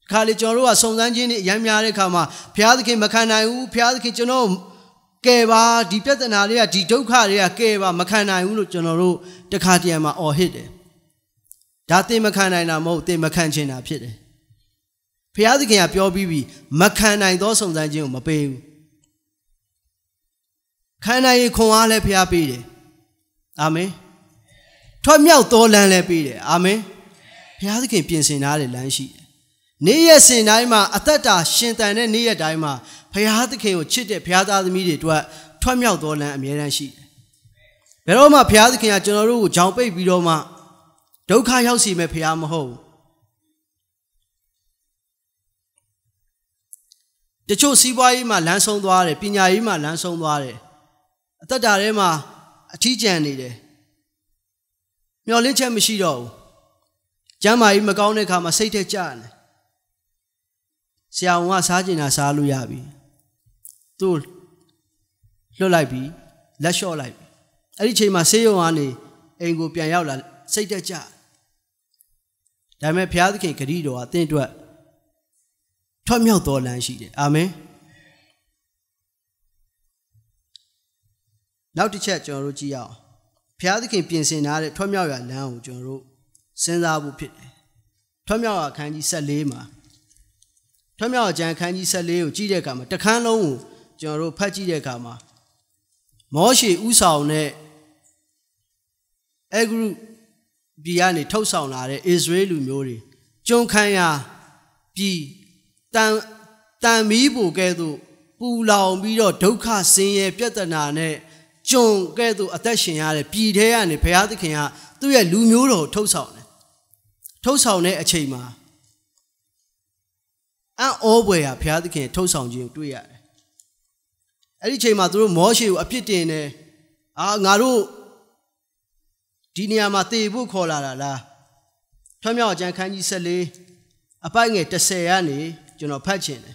看你走路啊，虽然今你也苗来看嘛，偏阿的看没看那乌，偏阿的看就那给吧，地边的哪里啊，地头卡里啊，给吧，没看那乌路就那路，这看见嘛，哦嘿的。 打对没看那那毛，对没看清那撇的，撇子给伢表比比，没看那多上山就没背，看那一空安来撇背的，阿妹，他苗多难来背的，阿妹，撇子给变成哪里难些？你也是哪嘛？阿达达现在呢？你也在嘛？撇子给我吃的，撇子阿子米的多，他苗多难没难些？别罗嘛，撇子给伢叫那路长辈比罗嘛。 都看有时没培养么好，这做西瓜伊嘛难生多嘞，毕业伊嘛难生多嘞，这家嘞嘛体检哩嘞，苗栗县没西药，将嘛伊么搞那卡嘛谁得讲嘞？像我啥子那啥路亚比，都落来比，来少来比，而且嘛西药安尼，英国变药了，谁得讲？ 咱们偏得看隔离罗啊，等着，他苗多难些的，阿妹。老的吃酱肉鸡腰，偏得看边生拿的，他苗也难熬酱肉，生啥不撇？他苗啊看你吃累嘛，他苗讲看你吃累有几点干嘛？这看老五酱肉拍几点干嘛？毛些乌少呢？哎个。 比安尼偷上来的以色列苗的，就看呀，比但但米布盖度不老米罗偷卡生意别的那呢，就盖度阿达生下来，比这样的培养的看呀，都要路苗罗偷上呢，偷上呢一切嘛，俺二辈啊培养的看偷上就对呀，哎一切嘛都是毛些阿别的呢，啊俺都。 今年嘛，第一步考了啦啦。他们要讲看医生嘞，阿爸眼得塞呀呢，就拿拍钱嘞。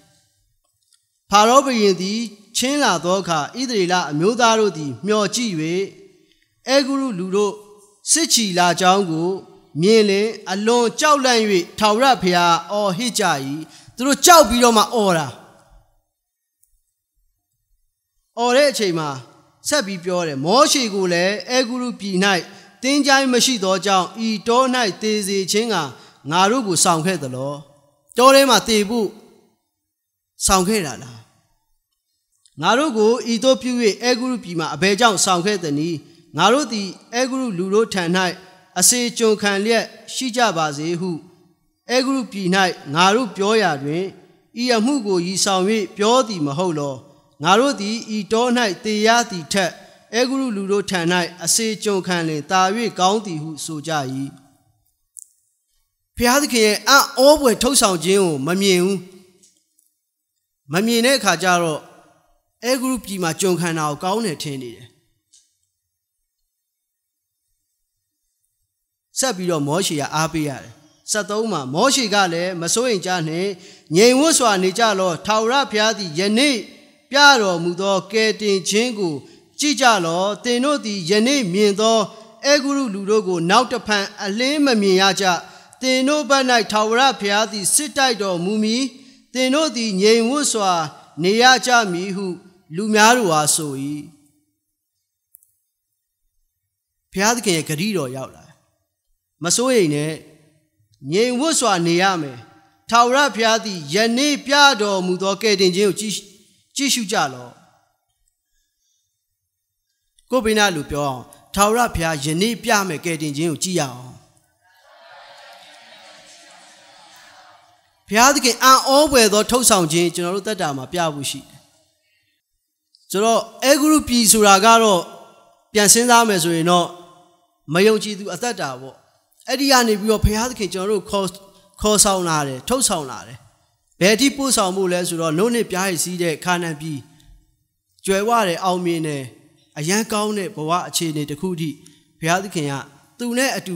拍老百姓的钱啦多卡，一直啦苗大路的苗几位，二个路路路十七啦江古，面临阿龙招人员讨人皮啊，哦黑家伊，都罗招皮罗嘛哦啦，哦嘞钱嘛，啥皮表嘞，毛些个嘞，二个路皮奈。 တင်ကြိုင်းမရှိသောကြောင့်ဤတော၌သေစေခြင်းကငါတို့ကိုဆောင်ခဲ့သလိုတောထဲမှာသေဖို့ဆောင်ခဲ့တာလားငါတို့ကိုဤတို့ပြု၍အဲဂုရုပြည်မှာအဘယ်ကြောင့်ဆောင်ခဲ့သနည်းငါတို့သည်အဲဂုရုလူတို့ထံ၌အစေကျွန်ခံလျက်ရှိကြပါစေဟုအဲဂုရုပြည်၌ငါတို့ပြောရာတွင်ဤအမှုကိုဤဆောင်၍ပြောသည်မဟုတ်လောငါတို့သည်ဤတော၌သေရသည်ထက် เอกุรุลูโรแทนได้อาศัยจงคันเลยตาวิ่งก้าวตีหูสู้ใจพี่อาทิตย์เขียนอ่ะโอ้โหทุกสองจีนมันมีอยู่มันมีเนี่ยข้าจะรู้เอกุรุปีมาจงคันเอาก้าวเนี่ยเท่านี้สับปีเราหมอชีอาบีอะไรสัตว์ตัวมาหมอชีกันเลยมาสู้เองจ้าเนี่ยยิ่งวัวส่วนนี้จ้าเราทาวราพี่อาทิตย์ยันนี่พี่เราหมู่ตัวเกตินเชิงกู ကြည့်ကြလောတင်တို့သည်ယနေ့မြင်သော eguru ludogo nautapan alema miyaja, they no banai tawra piati sitai do mumi, they no the yenwuswa, neyaja mihu, lumiaru asoi. Piatke a carido yaula. Masoene yenwuswa neyame, tawra piati, yene piado mudoke denjeo chishujalo. Go bina lupion. Taura pia jeni pia me ke din jin ji ya Pia de ke an o bwe do thau saung jin jin lo tat ta ma pia bu shi So lo e guru pi sura ga lo pian sin sa me so yin no ma yong chi tu a tat ta bo ai di ya ni pi lo phaya de ke jin lo kho kho saung la de thau saung la de be ti pu saung mu le so lo no ni pia yi si de kha nan pi jwe wa de aung min ne Ayan kaun ne bawa ache ne takudi phayad khen ya tu ne atu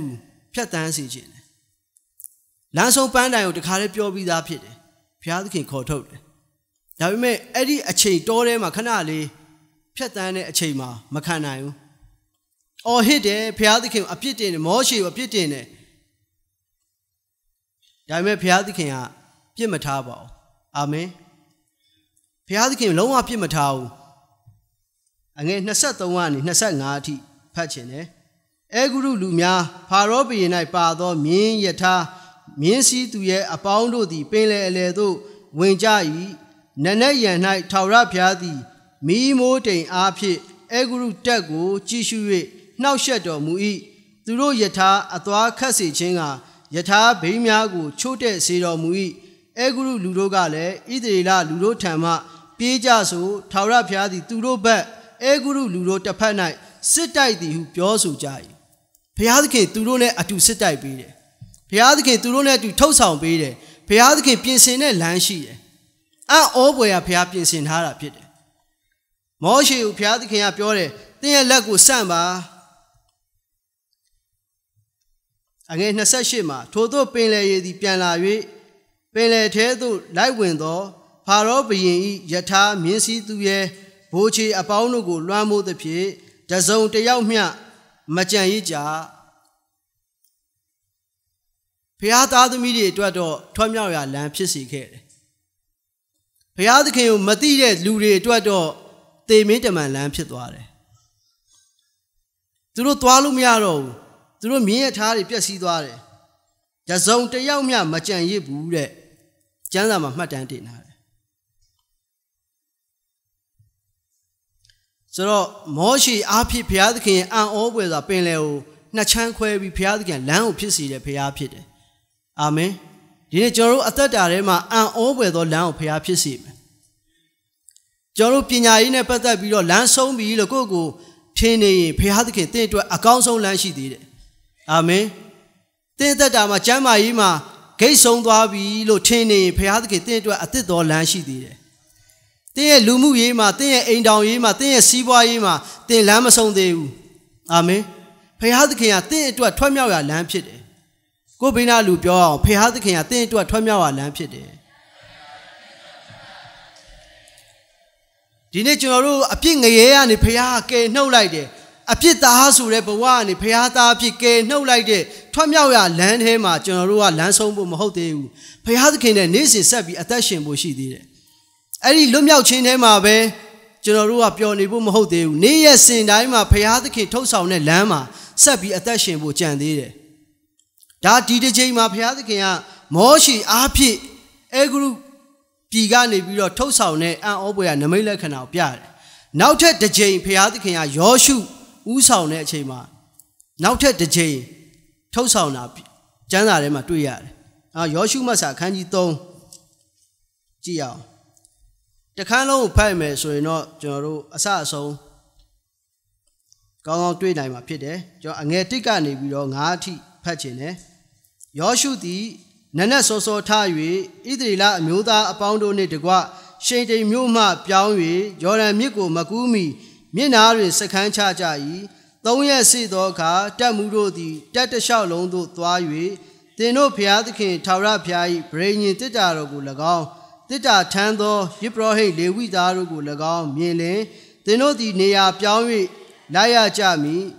phyat tan si chin le lan song pan dai ko takha le pyo pi da phit de phayad khen kho thot de da pi mae ai di achein to de ma khana le phyat tan ne achein ma ma khan nai u aw hit de phayad khen a phit tin ne maw shi a phit tin ne da pi mae phayad khen ya phit ma tha ba au amen phayad khen long wa phit ma tha u ငယ်နှစ်ဆက်သုံးကနေနှစ်ဆယ့်ငါးအထိဖတ်ခြင်းတယ်အဲဂုရုလူများဖာရောဘီရင်၌ပါသောမြင်းယထာမြင်းစည်းသူရဲ့အပေါင်းတို့သည်ပင်လယ်အလယ်သို့ဝင်ကြ၏နနက်ယံ၌ထာဝရဘုရားသည်မိမိုးတိမ်အားဖြင့်အဲဂုရုတက်ကိုကြည့်ရှု၍နှောက်ယှက်တော်မူ၏သူတို့ယထာအသွာခတ်စေခြင်းကယထာဗိမားကိုချိုးတက်စေတော်မူ၏အဲဂုရုလူတို့တဖက်၌ စစ်တိုက်သည်ဟုပြောဆိုကြ၏ဘုရားသခင်သူတို့နဲ့အတူစစ်တိုက်ပေးတယ်ဘုရားသခင်ပြင်ဆင်တဲ့လမ်းရှိတယ်အံ့ဩဖွယ်ရာဘုရားပြင်ဆင်ထားတာဖြစ်တယ်မောရှေကိုဘုရားသခင်ကပြောတယ်သင်ရဲ့လက်ကိုဆန့်ပါအငယ်နှစ်ဆယ့်ရှစ်မှာထိုသို့ပင်လယ်ရေသည်ပြန်လာ၍ပင်လယ်ထဲသို့လိုက်ဝင်သောဖာရောဘုရင်၏ယထာမြင်းစည်းသူရဲ့ ဘုရားသားသမီးတွေအတွက်တော့ထွမ်းမြောက်ရာလမ်းဖြစ်စေခဲ့တယ်ဘုရားသခင်ကိုမသိတဲ့လူတွေအတွက်တော့တေမင်းတမန်လမ်းဖြစ်သွားတယ်သူတို့သွားလို့မရတော့ဘူးသူတို့မြင်းရထားတွေပြက်စီးသွားတယ်ရဇုံတယောက်မျှမကြံရစ်ဘူးတဲ့ကျမ်းစာမှာမှတ်တမ်းတင်ထားတယ် So, Moshe api piadkin and always a penleo, Nachan query piadkin, lamb pissy the piapid. Amen. Did Joro at that arema and always the lamb piapissib. Joro Pina in a pata below Lansom below Gogo, Tene, Piadkin, think to a council land she did. Amen. Think that I'm a jamaima, Gason Dwabi, Lotene, Piadkin, think to a third door land she did. They lumu yema, they ain't down yema, they siwa yema, they lamason deu. Amen. Pay how the king attend to a twelve hour lamp it. Go be now, Lupio, pay how the king attend to a twelve hour lamp it. Dineturo, a ping a year and a payake, no light it. A pit the house who rep one, a payata pike, no light it. Twelve hour land him, a general lansom hotel. Pay how the king and this is a attaching what she did. Any lumia chin him, abe, General Pioni Bumahodu, near Saint Dima, Payataki, Tosa, and Lama, Sabi attaching Buchan did it. That did the Jama Payataki, Moshi, Api, Egru Pigani, Bilo Tosa, and Oboya, and Namila Canal Piat. Now take the Jane Payataki, Yoshu, Usa, and Chema. Now take the Jane Tosa, and Jana Rema Tuyat. Ah, Yoshu Masa, can you don't? Gia. The canoe pime, so you know, General Asaso. Gone on to my pity, John Angeticani, we don't arty, patching, eh? Yoshu the Nana Soso Taiwi, Idrila, Muda, Apondo Netigua, Shade Muma, Piawi, Jordan Miko, Magumi, Minari, Sakan Chajai, Donya Sidoka, Damudo the Tata Shalondo Twawi, they know Piatkin, Tara Pi, Brainy Titarogulagon. They are tender, you brought him, they with our good lagoon, meaning they know the near Piawi, Laya Jami,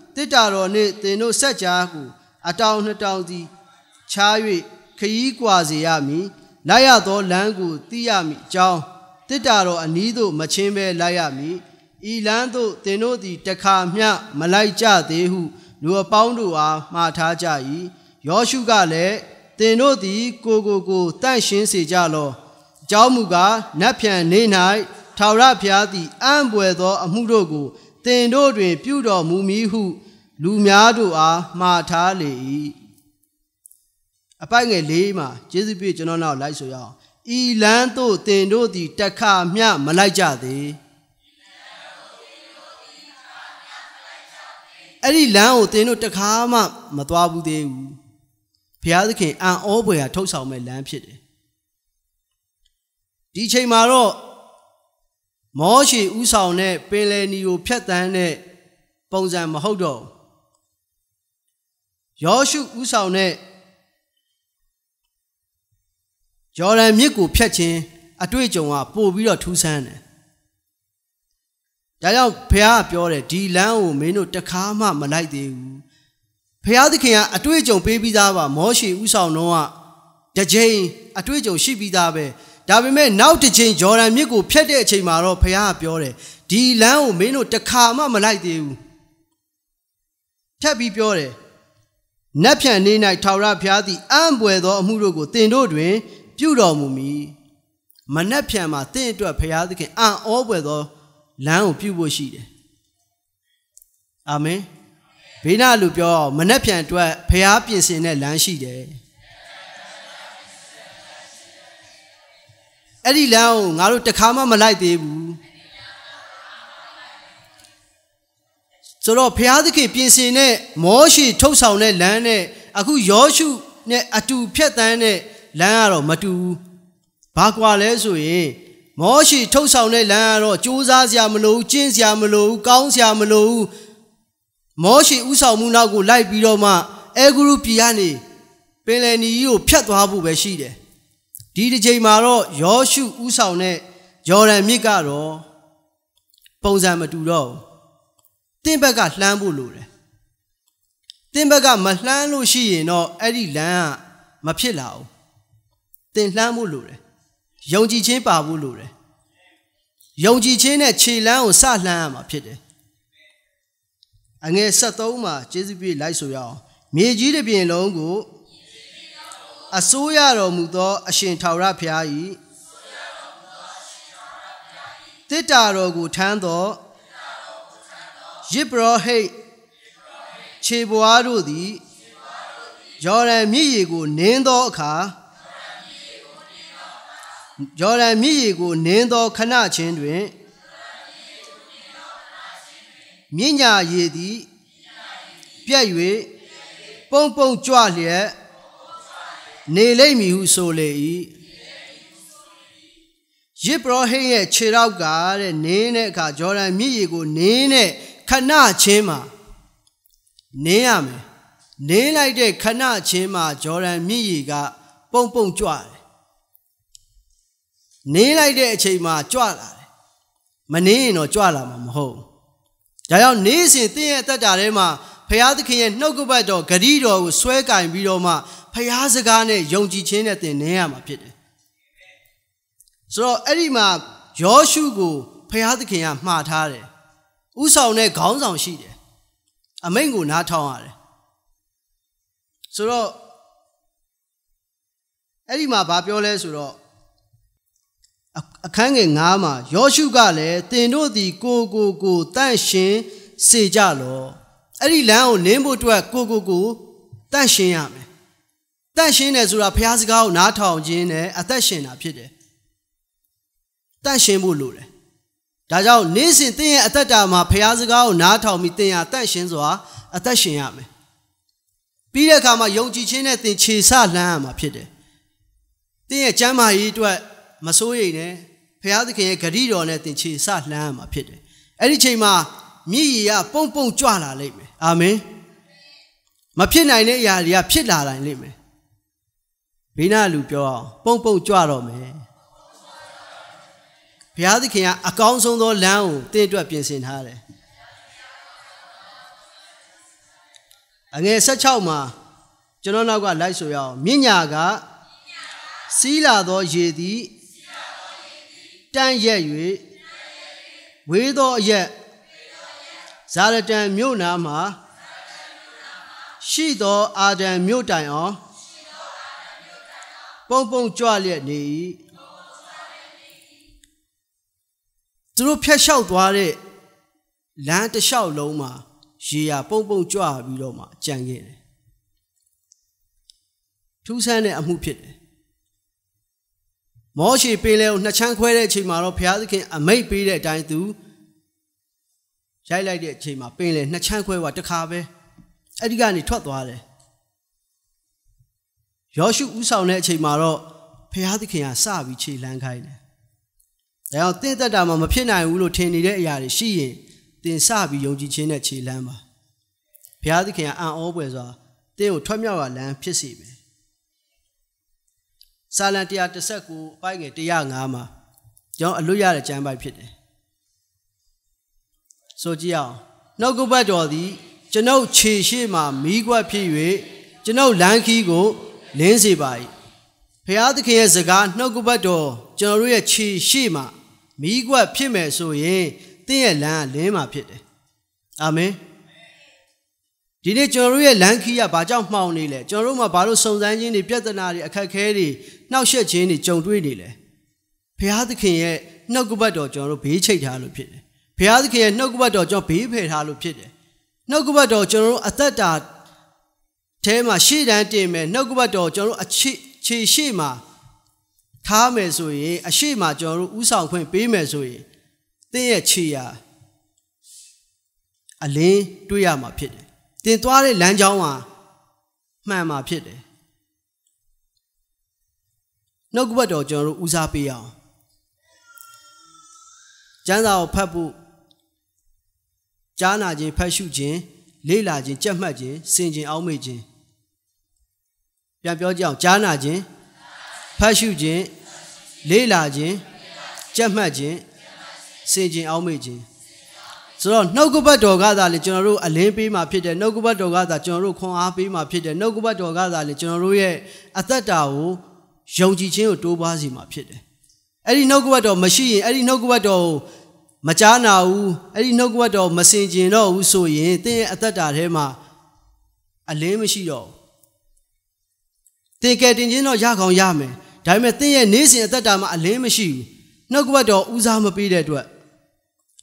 အငယ်၁၆မှာကျွန်တော်နောက်ကလိုက်ဆိုရအောင်မြညာကစီးလာသောရေသည်တန့်ရက်၍ဝေးသောအရက်ဇာရတန်မြို့နာမှာရှိသောအာဒံမြို့တိုင်အောင်ပုံပုံကြွလျက်နေ၏သူတို့ဖျက်လျှောက်သွားတဲ့လမ်းတစ်လျှောက်လုံးမှာရေရပုံပုံကြွပြီးတော့မှကြံခဲ့တယ်ထူးဆန်းတဲ့အမှုဖြစ်တယ်မောရှိပင်လယ်ကိုနှစ်ချမ်းခွဲတဲ့အချိန်မှာတော့ဘုရားသခင်အမိန့်ပေးတဲ့အတိုင်းသူရိုက်လိုက်တဲ့အချိန်မှာပင်လယ်နှစ်ချမ်းခွဲသွားတခါပဲအဲ့ဒီကနေထွက်သွားတယ်ယောရှုဦးဆောင်တဲ့အချိန်မှာတော့ဘုရားသခင်ကစပြီးခြေလှမ်းခိုင်းတယ်။ဒါကြောင့်တင့်သက်တာမှမဖြစ်နိုင်ဘူးလို့ထင်နေတဲ့အရာတွေရှိရင်သင်စပြီးယုံကြည်ခြင်းနဲ့ခြေလှမ်းပါ။ဘုရားသခင်ကအံ့ဩဖွယ်စွာသင်ကိုထွက်မြောက်လာလမ်းဖြစ်စေမယ်။စာလံ၁၁၉အပိုင်းငယ်၁၀၅မှာကျွန်တော်အလွတ်ရတဲ့ကျမ်းပိုက်ဖြစ်တယ်။ဆိုကြည့်အောင်နှုတ်ကပတ်တော်သည်ကျွန်ုပ်ခြေရှိမှမိကွက်ဖြစ်၍ကျွန်ုပ်လမ်းခီးကိုလင်းစေပါ၏ဘုရားသခင်ရဲ့စကားနှုတ်ကပတ်တော်ကျွန်တော်တို့ရဲ့ခြေရှိမှမိကွက်ဖြစ်မယ်ဆိုရင်သင်ရဲ့လမ်းကလင်းမှာဖြစ်တယ်အာမင်ဒီနေ့ကျွန်တော်တို့ရဲ့လမ်းခီးကဘာကြောင့်မှောင်နေလဲကျွန်တော်တို့မှာဘာလို့စုံစမ်းခြင်းတွေပြဿနာတွေအခက်အခဲတွေနှောက်ယှက်ခြင်းတွေကြုံတွေ့နေလဲဘုရားသခင်ရဲ့နှုတ်ကပတ်တော်ကျွန်တော်တို့ဘေးချိတ်ထားလို့ဖြစ်တယ်ဘုရားသခင်ရဲ့နှုတ်ကပတ်တော်ကျွန်တော်ဘေးဖယ်ထားလို့ဖြစ်တယ်နှုတ်ကပတ်တော်ကျွန်တော်တို့အသက်တာထဲမှာရှေ့တန်းတင်မယ်နှုတ်ကပတ်တော်ကျွန်တော်တို့အချေခြေရှေ့မှာထားမယ်ဆိုရင်အရှိမှာကျွန်တော်တို့ဥဆောင်ခွင့်ပေးမယ်ဆိုရင်သင်ရဲ့ခြေရာအလင်းတွေ့ရမှာဖြစ်တယ်တင်သွားတဲ့လမ်းကြောင်းဟာမှန်မှာဖြစ်တယ်နှုတ်ကပတ်တော်ကျွန်တော်တို့ဦးစားပေးအောင်ကျမ်းစာကိုဖတ်ဖို့ကြားနာခြင်းဖတ်ရှုခြင်းလေးလာခြင်းကြက်မှတ်ခြင်းစင်ခြင်းအောက်မေ့ခြင်းပြန်ပြောကြအောင်ကြားနာခြင်းဖတ်ရှုခြင်းလေးလာခြင်းကြက်မှတ်ခြင်းစင်ခြင်းအောက်မေ့ခြင်းဆိုတော့နှုတ်ကပတ်တော်ကသာလေကျွန်တော်တို့အလင်းပေးမှာဖြစ်တယ်နှုတ်ကပတ်တော်ကသာကျွန်တော်တို့ခွန်အားပေးမှာဖြစ်တယ်နှုတ်ကပတ်တော်ကသာလေကျွန်တော်တို့ရဲ့အသက်တာကိုယုံကြည်ခြင်းကိုတိုးပွားစေမှာဖြစ်တယ်အဲ့ဒီနှုတ်ကပတ်တော်မရှိရင်အဲ့ဒီနှုတ်ကပတ်တော်ကိုမကြားနာဘူးအဲ့ဒီနှုတ်ကပတ်တော်မစင်ကျင်တော့ဘူးဆိုရင်သင်ရဲ့အသက်တာထဲမှာအလင်းမရှိတော့သင်ကယ်တင်ခြင်းတော့ရကောင်းရမယ်ဒါပေမဲ့သင်ရဲ့နေ့စဉ်အသက်တာမှာအလင်းမရှိဘူးနှုတ်ကပတ်တော်ဦးစားမပေးတဲ့အတွက်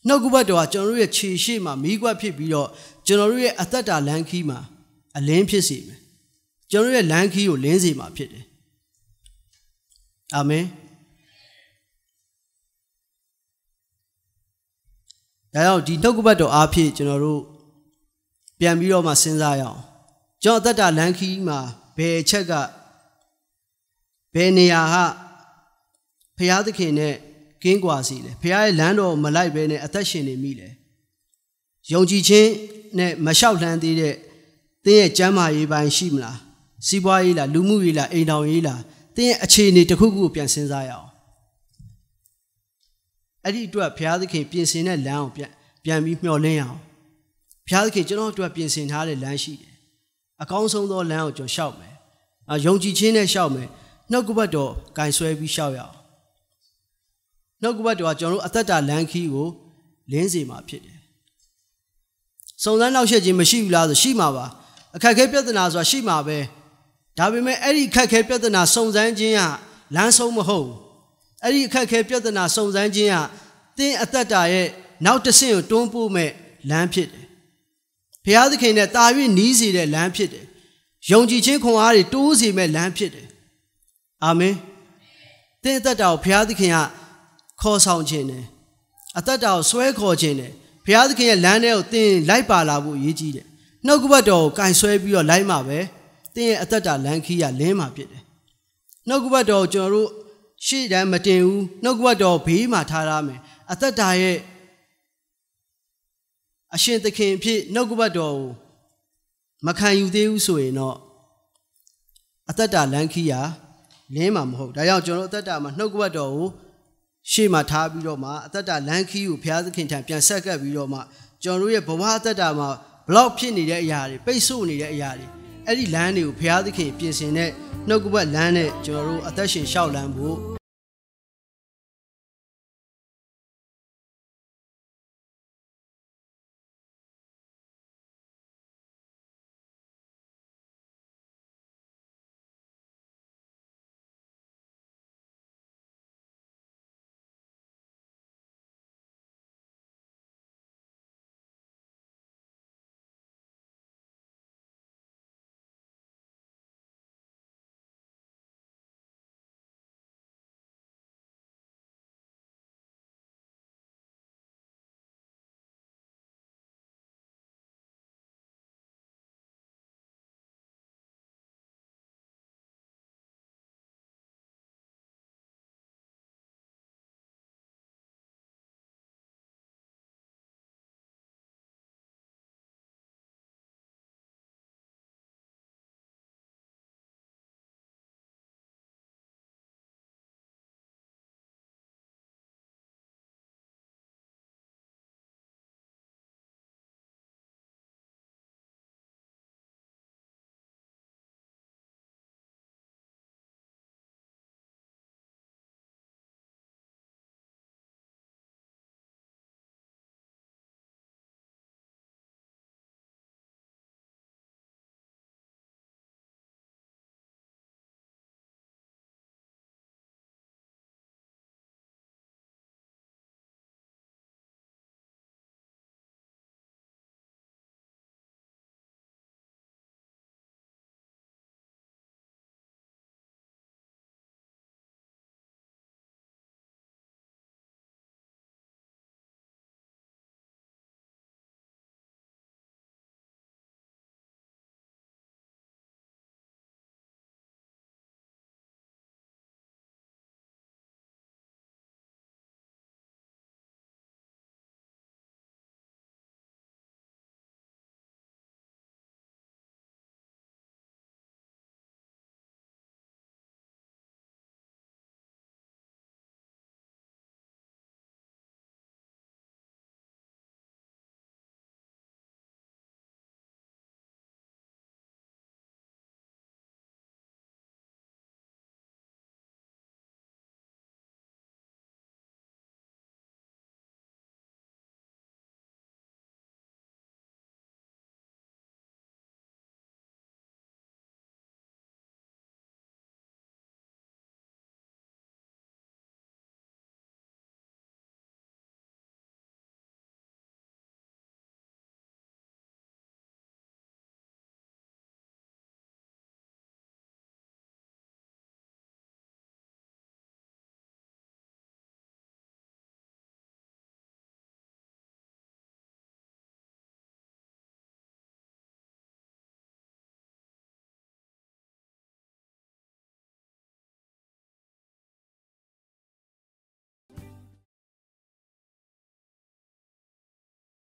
နှုတ်ကပတ်တော်ကကျွန်တော်တို့ရဲ့ခြေရှိမှာမိကွက်ဖြစ်ပြီးတော့ကျွန်တော်တို့ရဲ့အသက်တာလမ်းခီးမှာအလင်းဖြစ်စေမယ်ကျွန်တော်တို့ရဲ့လမ်းခီးကိုလင်းစေမှာဖြစ်တယ်အာမင်ဒါကြောင့်ဒီနှုတ်ကပတ်တော်အားဖြင့်ကျွန်တော်တို့ပြန်ပြီးတော့မှစဉ်းစားရအောင်ကျွန်တော်အသက်တာလမ်းခီးမှာဘယ်အချက်ကဘယ်နေရာဟာဘုရားသခင်နဲ့ကင်းကွာစီလဲဘုရားရဲ့လမ်းတော်မလိုက်ဘဲနဲ့အသက်ရှင်နေမိလဲယုံကြည်ခြင်းနဲ့မလျှောက်လှမ်းသေးတဲ့သင်ရဲ့ကျမ်းမာရေးပိုင်းရှိမလားစီးပွားရေးလားလူမှုရေးလားအိမ်တော်ရေးလားသင်ရဲ့အခြေအနေတစ်ခုခုကိုပြန်စဉ်းစားရအောင်အဲ့ဒီအတွက်ဘုရားသခင်ပြင်ဆင်တဲ့လမ်းကိုပြန်ပြန်ပြီးမျှော်လင့်ရအောင်ဘုရားသခင်ကျွန်တော်တို့အတွက်ပြင်ဆင်ထားတဲ့လမ်းရှိတယ်အကောင်းဆုံးသောလမ်းကိုကျွန်တော်လျှောက်မယ်အယုံကြည်ခြင်းနဲ့လျှောက်မယ်နှုတ်ကပတ်တော်ဂိုင်ဆွဲပြီးလျှောက်ရအောင်နှုတ်ကပတ်တော်ကကျွန်တော်တို့အသက်တာလမ်းခီးကိုလင်းစေမှာဖြစ်တယ်စုံစမ်းနောက်ရှက်ခြင်းမရှိဘူးလားဆိုရှိမှာပါအခက်ခဲပြဿနာဆိုတာရှိမှာပဲဒါပေမဲ့အဲ့ဒီအခက်ခဲပြဿနာစုံစမ်းခြင်းကလမ်းဆုံးမဟုတ်ဘူးအဲ့ဒီအခက်ခဲပြဿနာစုံစမ်းခြင်းကသင်အသက်တာရဲ့နောက်တစ်ဆင့်ကိုတွန်းပို့မဲ့လမ်းဖြစ်တယ်။ဘုရားသခင်နဲ့တာ၍နီးစေတဲ့လမ်းဖြစ်တယ်။ယုံကြည်ခြင်းခွန်အားတွေတိုးစေမဲ့လမ်းဖြစ်တယ်။အာမင်။သင်အသက်တာကိုဘုရားသခင်ကခေါ်ဆောင်ခြင်းနဲ့အသက်တာကိုဆွဲခေါ်ခြင်းနဲ့ဘုရားသခင်ရဲ့လမ်းတွေကိုသင်လိုက်ပါလာဖို့အရေးကြီးတယ်။နှုတ်ကပတ်တော်ကိုကင်ဆွဲပြီးတော့လိုက်မှပဲသင်ရဲ့အသက်တာလမ်းခီးကလင်းမှာဖြစ်တယ်။နှုတ်ကပတ်တော်ကိုကျွန်တော်တို့ရှေ့တန်းမတင်ဘူးနှုတ်ကပတ်တော်ဘေးမှာထားရမယ်အသက်တာရဲ့အရှင်သခင်ဖြစ်နှုတ်ကပတ်တော်ကိုမခံယူသေးဘူးဆိုရင်တော့အသက်တာလမ်းခီးရာလင်းမှာမဟုတ်ဒါကြောင့်ကျွန်တော်အသက်တာမှာနှုတ်ကပတ်တော်ကိုရှေ့မှာထားပြီးတော့မှအသက်တာလမ်းခီးကိုဘုရားသခင်ထံပြန်ဆက်ကပ်ပြီးတော့မှကျွန်တော်ရဲ့ဘဝအသက်တာမှာ block 片里的压力，背书里的压力，哎，你懒的有偏的看，偏心的，那个不懒的，就如阿德先小懒步。